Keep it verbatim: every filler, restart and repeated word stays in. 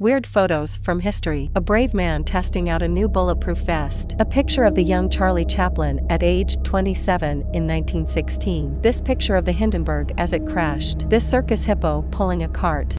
Weird photos from history. A brave man testing out a new bulletproof vest. A picture of the young Charlie Chaplin at age twenty-seven in nineteen sixteen. This picture of the Hindenburg as it crashed. This circus hippo pulling a cart.